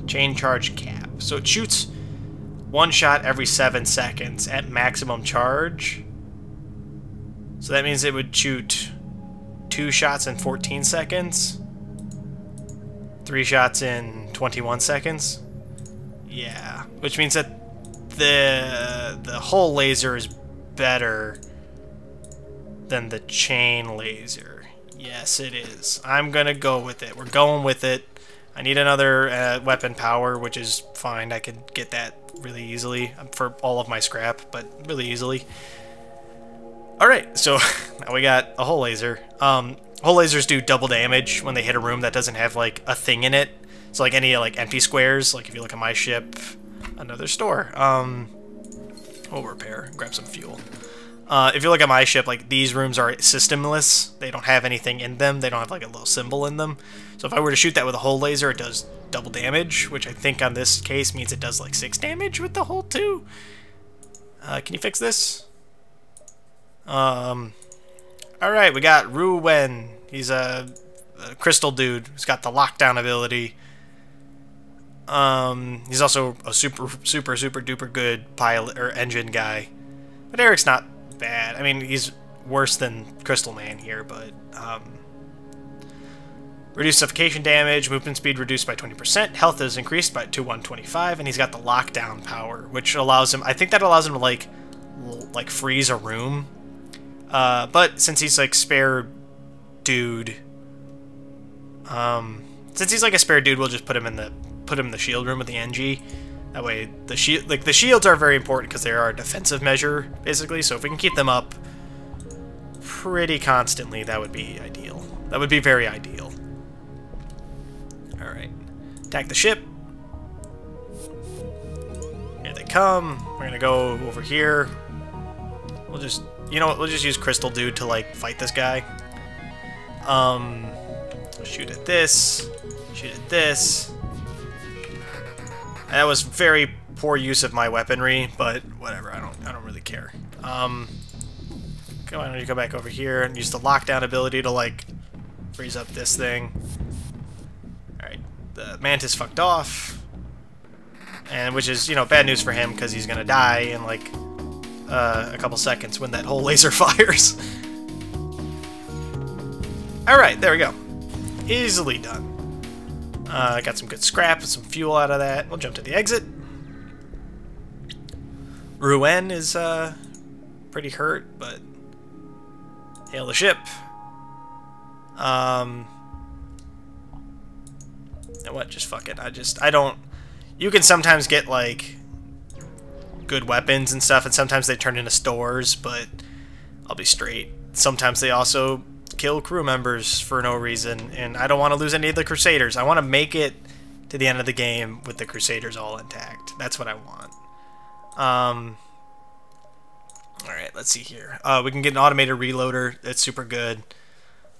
chain charge cap. So it shoots 1 shot every 7 seconds at maximum charge. So that means it would shoot 2 shots in 14 seconds. 3 shots in 21 seconds. Yeah, which means that the hull laser is better than the chain laser. Yes, it is. I'm gonna go with it. We're going with it. I need another weapon power, which is fine. I could get that really easily for all of my scrap, but really easily. Alright, so now we got a hull laser. Hull lasers do double damage when they hit a room that doesn't have, like, a thing in it. So, like, any, like, empty squares. Like, if you look at my ship, another store. We'll repair, grab some fuel. If you look at my ship, like, these rooms are systemless. They don't have anything in them. They don't have, like, a little symbol in them. So if I were to shoot that with a hull laser, it does double damage, which I think on this case means it does, like, 6 damage with the hull, too. Can you fix this? Alright, we got Ruwen. He's a crystal dude who's got the lockdown ability. He's also a super duper good pilot, or engine guy. But Eric's not bad. I mean, he's worse than Crystal Man here, but reduced suffocation damage, movement speed reduced by 20%, health is increased by to 125, and he's got the lockdown power, which allows him. I think that allows him to like freeze a room. But since he's like spare dude, we'll just put him in the shield room with the NG. That way, the shields are very important because they are a defensive measure, basically. So if we can keep them up pretty constantly, that would be ideal. That would be very ideal. All right, attack the ship. Here they come. We're gonna go over here. We'll just, you know what? We'll just use Crystal Dude to like fight this guy. Shoot at this. Shoot at this. That was very poor use of my weaponry, but whatever, I don't really care. Come on, you go back over here and use the lockdown ability to like freeze up this thing. Alright, the Mantis fucked off. And which is, you know, bad news for him because he's gonna die in like a couple seconds when that whole laser fires. Alright, there we go. Easily done. Got some good scrap and some fuel out of that. We'll jump to the exit. Ruwen is pretty hurt, but hail the ship. And what? Just fuck it. You can sometimes get like good weapons and stuff, and sometimes they turn into stores. But I'll be straight. Sometimes they also kill crew members for no reason, and I don't want to lose any of the Crusaders. I want to make it to the end of the game with the Crusaders all intact. That's what I want. Alright, let's see here. We can get an automated reloader. That's super good.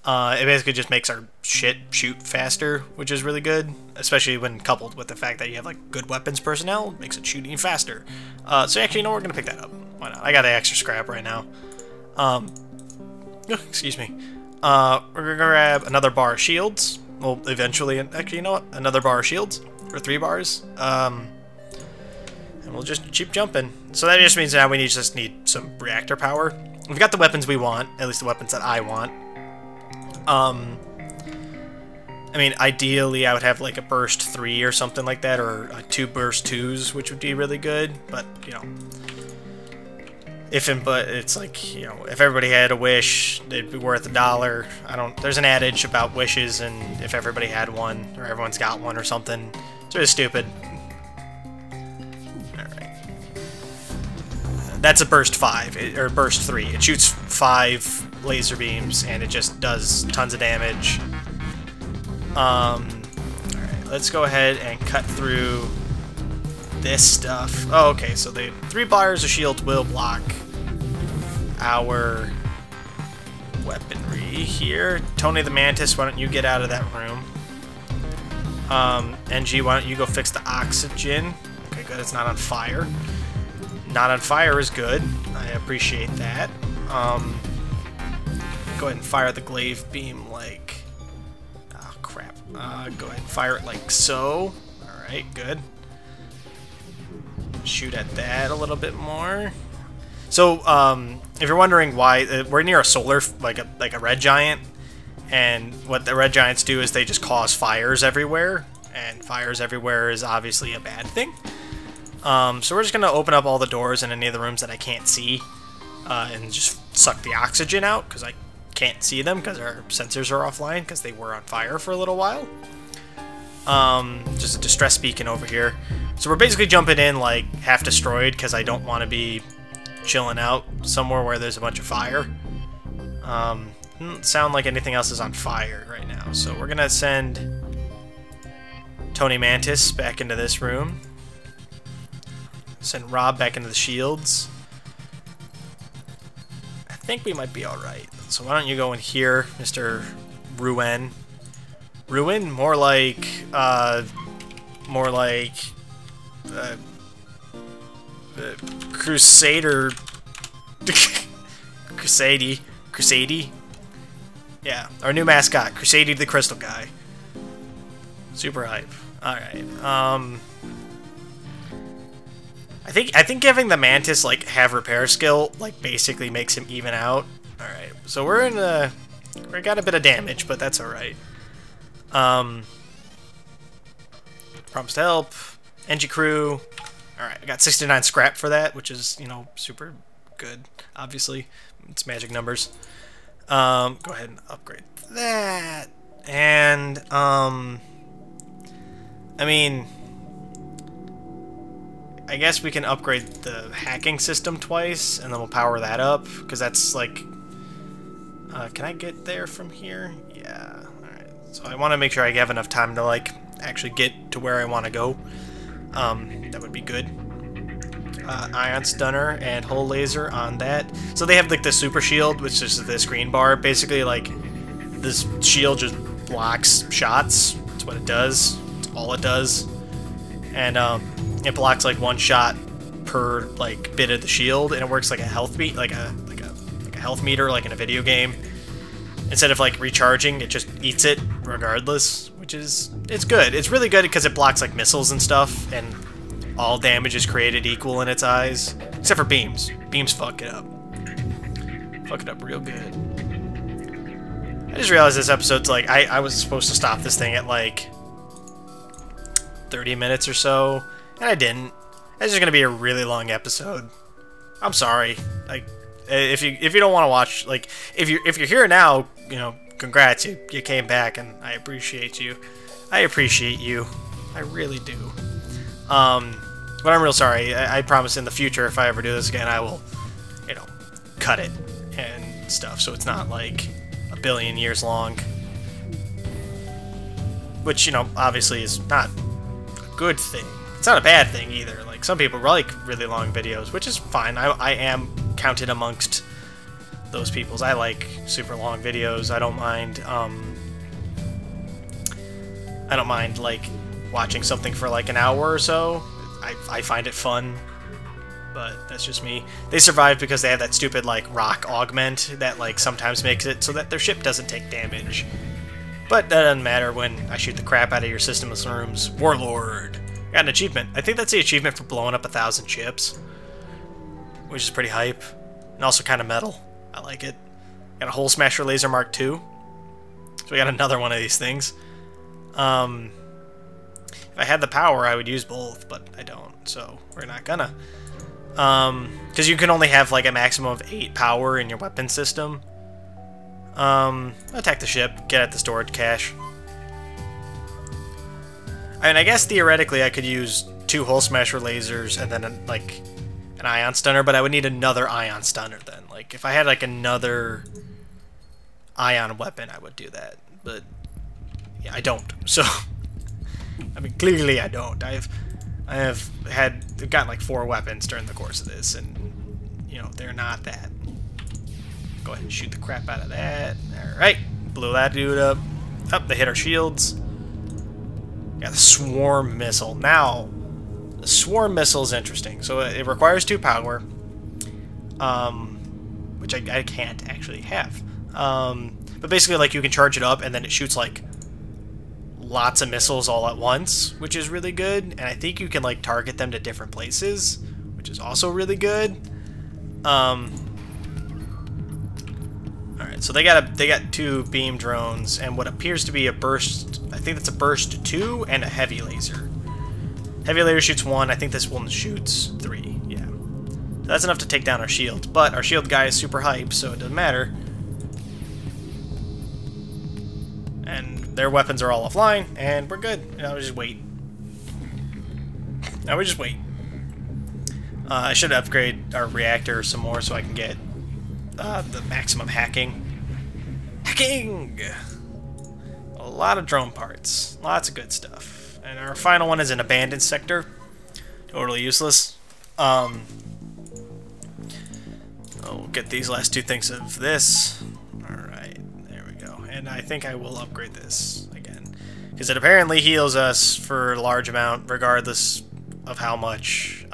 It basically just makes our shit shoot faster, which is really good, especially when coupled with the fact that you have like good weapons personnel. It makes it shoot even faster. So actually, you know, we're going to pick that up. Why not? I got an extra scrap right now. Excuse me. We're gonna grab another bar of shields. Well, eventually, actually, you know what? Another bar of shields for 3 bars. And we'll just keep jumping. So that just means now we just need some reactor power. We've got the weapons we want, at least the weapons that I want. I mean, ideally I would have like a burst 3 or something like that, or two burst 2s, which would be really good, but, you know, but it's like, you know, if everybody had a wish, it'd be worth $1. I don't, there's an adage about wishes, and if everybody had one, or everyone's got one or something, it's really stupid. Alright. That's a burst 5, or burst 3. It shoots 5 laser beams, and it just does tons of damage. Alright, let's go ahead and cut through this stuff. Oh, okay, so the 3 bars of shield will block our weaponry here. Tony the Mantis, why don't you get out of that room? NG, why don't you go fix the oxygen? Okay, good, it's not on fire. Not on fire is good. I appreciate that. Go ahead and fire the glaive beam like... Oh, crap. Go ahead and fire it like so. Alright, good. Shoot at that a little bit more. So, if you're wondering why we're near a solar, like a red giant, and what the red giants do is they just cause fires everywhere, and fires everywhere is obviously a bad thing. So we're just gonna open up all the doors in any of the rooms that I can't see, and just suck the oxygen out because I can't see them because our sensors are offline because they were on fire for a little while. Just a distress beacon over here. So we're basically jumping in like half destroyed because I don't want to be chilling out somewhere where there's a bunch of fire. Doesn't sound like anything else is on fire right now, so we're gonna send Tony Mantis back into this room. Send Rob back into the shields. I think we might be alright. So why don't you go in here, Mr. Ruin. Ruin? More like... Crusader... Crusadey? Yeah, our new mascot, Crusadey the Crystal Guy. Super hype. Alright, I think giving the Mantis, like, have repair skill, like, basically makes him even out. Alright, so we're in a... We got a bit of damage, but that's alright. Prompts to help. NG crew. Alright, I got 69 scrap for that, which is, you know, super good, obviously. It's magic numbers. Go ahead and upgrade that. And, I mean, I guess we can upgrade the hacking system twice, and then we'll power that up, because that's, like... can I get there from here? Yeah. Alright, so I want to make sure I have enough time to, like, actually get to where I want to go. That would be good. Ion stunner and hull laser on that. So they have like the super shield, which is this green bar. Basically, like, this shield just blocks shots. That's what it does. That's all it does. And it blocks like one shot per like bit of the shield, and it works like a health beat, like a health meter, like in a video game. Instead of like recharging, it just eats it regardless. It's good. It's really good because it blocks like missiles and stuff, and all damage is created equal in its eyes, except for beams. Beams fuck it up. Fuck it up real good. I just realized this episode's like I was supposed to stop this thing at like 30 minutes or so, and I didn't. This is gonna be a really long episode. I'm sorry. Like, if you don't want to watch, like, if you're here now, you know. Congrats, you came back, and I appreciate you. I really do. But I'm real sorry. I promise in the future, if I ever do this again, I will, you know, cut it and stuff, so it's not, like, 1 billion years long. Which, you know, obviously is not a good thing. It's not a bad thing, either. Like, some people like really long videos, which is fine. I am counted amongst... those peoples. I like super long videos. I don't mind, like, watching something for, like, an hour or so. I find it fun, but that's just me. They survive because they have that stupid, like, rock augment that, like, sometimes makes it so that their ship doesn't take damage. But that doesn't matter when I shoot the crap out of your system of rooms. Warlord! Got an achievement. I think that's the achievement for blowing up 1,000 ships, which is pretty hype, and also kind of metal. I like it. Got a Hole Smasher Laser Mark II. So we got another one of these things. If I had the power, I would use both, but I don't, so we're not gonna. Because you can only have, like, a maximum of 8 power in your weapon system. Attack the ship, get at the storage cache. I mean, I guess theoretically I could use 2 hull smasher lasers and then, like, an ion stunner, but I would need another ion stunner then. Like, if I had, like, another ion weapon, I would do that. But, yeah, I don't. So, I mean, clearly I don't. I have got like 4 weapons during the course of this, and, you know, they're not that. Go ahead and shoot the crap out of that. Alright, blew that dude up. Up, they hit our shields. Got the swarm missile. Now, the swarm missile is interesting. So it requires 2 power, which I can't actually have. But basically, like, you can charge it up, and then it shoots, like, lots of missiles all at once, which is really good. And I think you can, like, target them to different places, which is also really good. Alright, so they got 2 beam drones and what appears to be a burst. I think that's a burst 2 and a heavy laser. Heavy laser shoots 1. I think this one shoots 3. Yeah, so that's enough to take down our shield, but our shield guy is super hype, so it doesn't matter. And their weapons are all offline, and we're good. Now we just wait. I should upgrade our reactor some more so I can get the maximum hacking. A lot of drone parts. Lots of good stuff. And our final one is an abandoned sector. Totally useless. I'll get these last 2 things of this. And I think I will upgrade this again, because it apparently heals us for a large amount, regardless of how much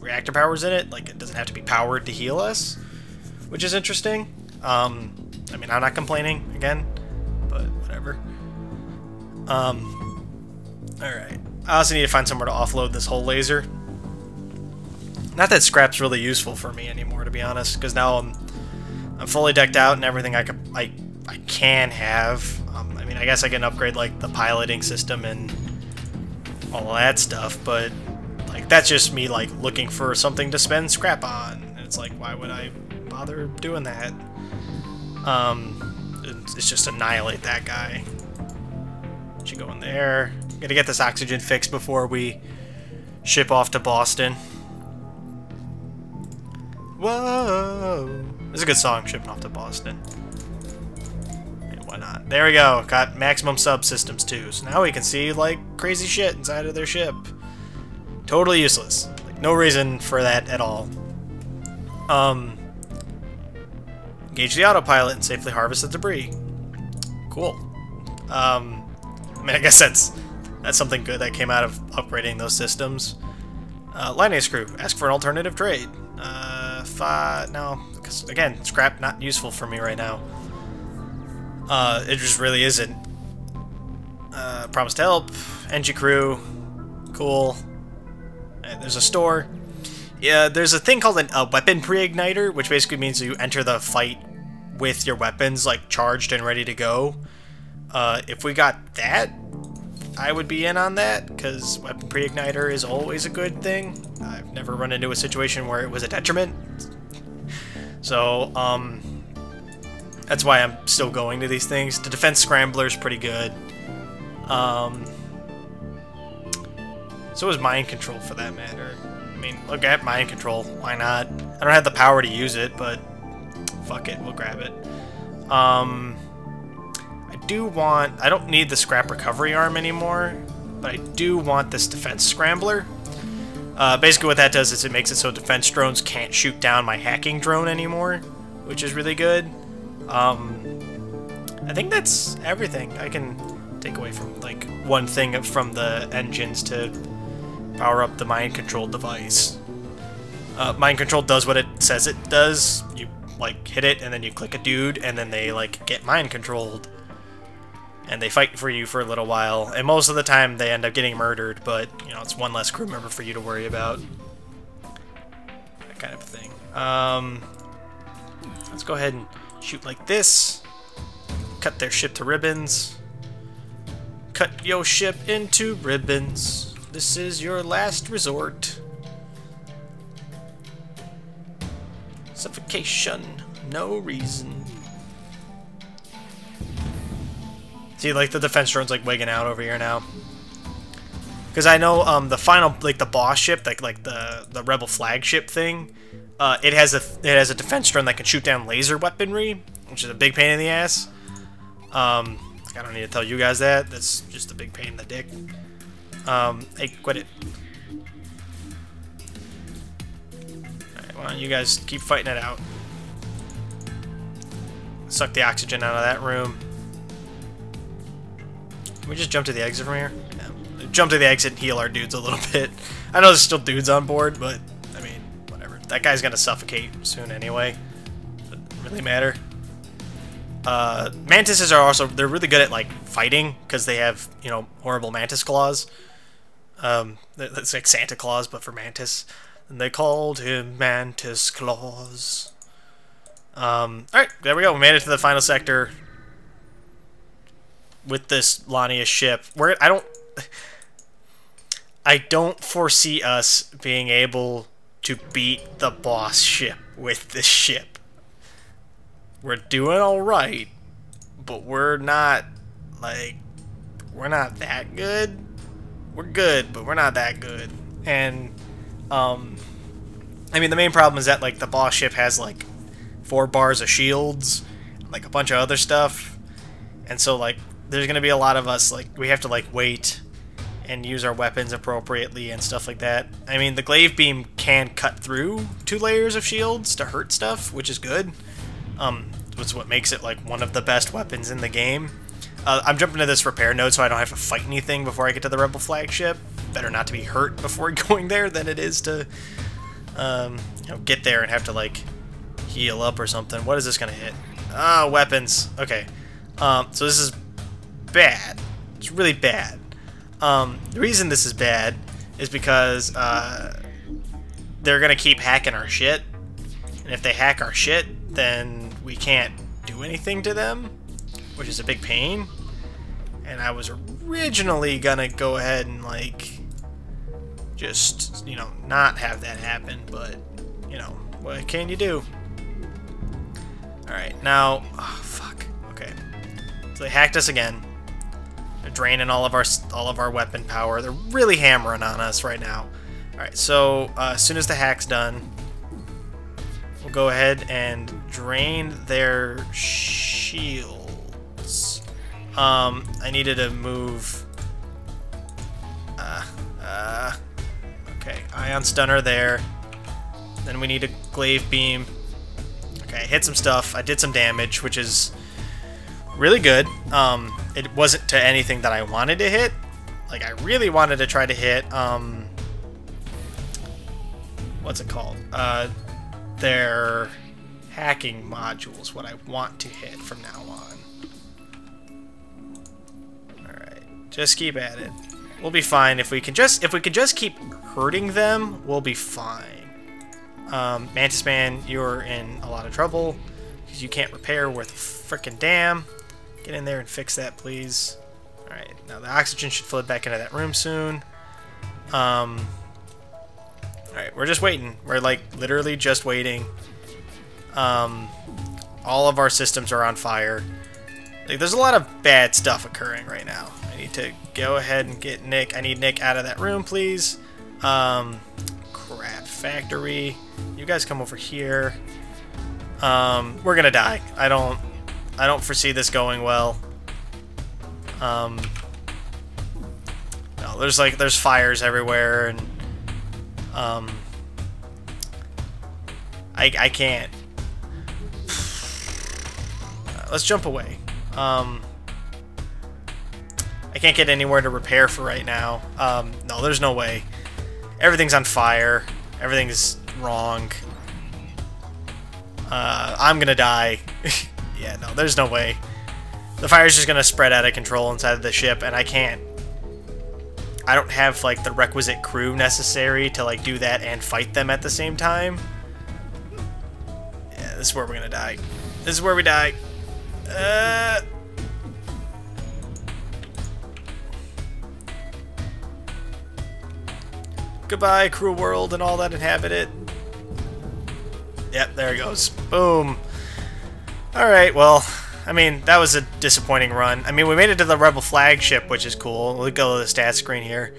reactor power is in it. Like, it doesn't have to be powered to heal us, which is interesting. I mean, I'm not complaining, again, but whatever. Alright. I also need to find somewhere to offload this whole laser. Not that scrap's really useful for me anymore, to be honest, because now I'm fully decked out and everything I can have. I mean, I guess I can upgrade, like, the piloting system and all that stuff, but, like, that's just me, like, looking for something to spend scrap on. And it's like, why would I bother doing that? It's just annihilate that guy. Should go in there. Gotta get this oxygen fixed before we ship off to Boston. Whoa! It's a good song, shipping off to Boston. Why not? There we go. Got maximum subsystems too. So now we can see, like, crazy shit inside of their ship. Totally useless. Like, no reason for that at all. Engage the autopilot and safely harvest the debris. Cool. I mean, I guess that's something good that came out of upgrading those systems. Lanius crew. Ask for an alternative trade. No, because again, scrap not useful for me right now. It just really isn't. Promise to help. NG crew. Cool. And there's a store. Yeah, there's a thing called a weapon pre-igniter, which basically means you enter the fight with your weapons, like, charged and ready to go. If we got that, I would be in on that, because weapon pre-igniter is always a good thing. I've never run into a situation where it was a detriment. So, that's why I'm still going to these things. The defense scrambler is pretty good. So is mind control, for that matter. I mean, look at mind control. Why not? I don't have the power to use it, but fuck it, we'll grab it. I don't need the scrap recovery arm anymore, but I do want this defense scrambler. Basically, what that does is it makes it so defense drones can't shoot down my hacking drone anymore, which is really good. I think that's everything I can take away from, like, one thing from the engines to power up the mind control device. Mind control does what it says it does. You, like, hit it, and then you click a dude, and then they, like, get mind controlled. And they fight for you for a little while, and most of the time they end up getting murdered, but, you know, it's one less crew member for you to worry about. That kind of thing. Let's go ahead and shoot like this, cut their ship to ribbons, Cut your ship into ribbons. This is your last resort. Suffocation. No reason. See, like, the defense drone's, like, wigging out over here now. Because I know, the final, like, the boss ship, like the Rebel flagship thing, it has a defense drone that can shoot down laser weaponry, which is a big pain in the ass. I don't need to tell you guys that. That's just a big pain in the dick. Hey, quit it. Alright, why don't you guys keep fighting it out. Suck the oxygen out of that room. Can we just jump to the exit from here? No. Jump to the exit and heal our dudes a little bit. I know there's still dudes on board, but, I mean, whatever. That guy's gonna suffocate soon anyway. Doesn't really matter. Mantises are also, they're really good at, like, fighting, because they have, you know, horrible mantis claws. It's like Santa Claus, but for mantis. And they called him Mantis Claus. Alright, there we go. We made it to the final sector with this Lanius ship. I don't foresee us being able to beat the boss ship with this ship. We're doing alright, but we're not, like, we're not that good. We're good, but we're not that good. And, I mean, the main problem is that, like, the boss ship has, like, 4 bars of shields, and, like, a bunch of other stuff. And so, like, there's gonna be a lot of us, like, we have to, like, wait and use our weapons appropriately and stuff like that. I mean, the glaive beam can cut through 2 layers of shields to hurt stuff, which is good. It's what makes it, like, one of the best weapons in the game. I'm jumping to this repair node so I don't have to fight anything before I get to the Rebel flagship. Better not to be hurt before going there than it is to, you know, get there and have to, like, heal up or something. What is this gonna hit? Ah, weapons. Okay. So this is bad. It's really bad. The reason this is bad is because, they're gonna keep hacking our shit. And if they hack our shit, then we can't do anything to them, which is a big pain. And I was originally gonna go ahead and, like, just, you know, not have that happen, but, you know, what can you do? Alright, now, oh, fuck, okay. So they hacked us again. They're draining all of our weapon power. They're really hammering on us right now. Alright, so, as soon as the hack's done, we'll go ahead and drain their shields. I needed to move. Okay, ion stunner there. Then we need a glaive beam. Okay, I hit some stuff. I did some damage, which is really good. It wasn't to anything that I wanted to hit. Like, I really wanted to try to hit, what's it called? Their hacking modules, what I want to hit from now on. Alright, just keep at it. We'll be fine. If we can just keep hurting them, we'll be fine. Mantis Man, you're in a lot of trouble because you can't repair worth a frickin' damn. Get in there and fix that, please. Alright, now the oxygen should flood back into that room soon. Alright, we're just waiting. We're, like, literally just waiting. All of our systems are on fire. Like, there's a lot of bad stuff occurring right now. I need to go ahead and get Nick. I need Nick out of that room, please. Crap factory. You guys come over here. We're gonna die. I don't foresee this going well. No, there's fires everywhere, and I can't. Let's jump away. I can't get anywhere to repair for right now. No, there's no way. Everything's on fire. Everything's wrong. I'm gonna die. Yeah, no, there's no way. The fire's just gonna spread out of control inside of the ship, and I can't. I don't have, like, the requisite crew necessary to, like, do that and fight them at the same time. Yeah, this is where we're gonna die. This is where we die. Goodbye, cruel world and all that inhabit it. Yep, there it goes. Boom. Alright, well, I mean, that was a disappointing run. I mean, we made it to the Rebel flagship, which is cool. We'll go to the stats screen here.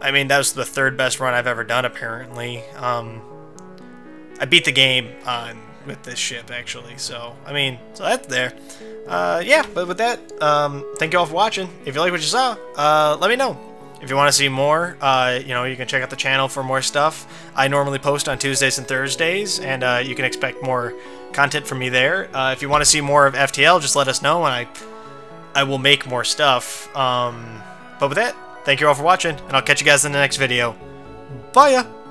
I mean, that was the third best run I've ever done, apparently. I beat the game with this ship, actually. So, I mean, so that's there. Yeah, but with that, thank you all for watching. If you like what you saw, let me know. If you want to see more, you know, you can check out the channel for more stuff. I normally post on Tuesdays and Thursdays, and you can expect more content from me there. If you want to see more of FTL, just let us know, and I will make more stuff. But with that, thank you all for watching, and I'll catch you guys in the next video. Bye!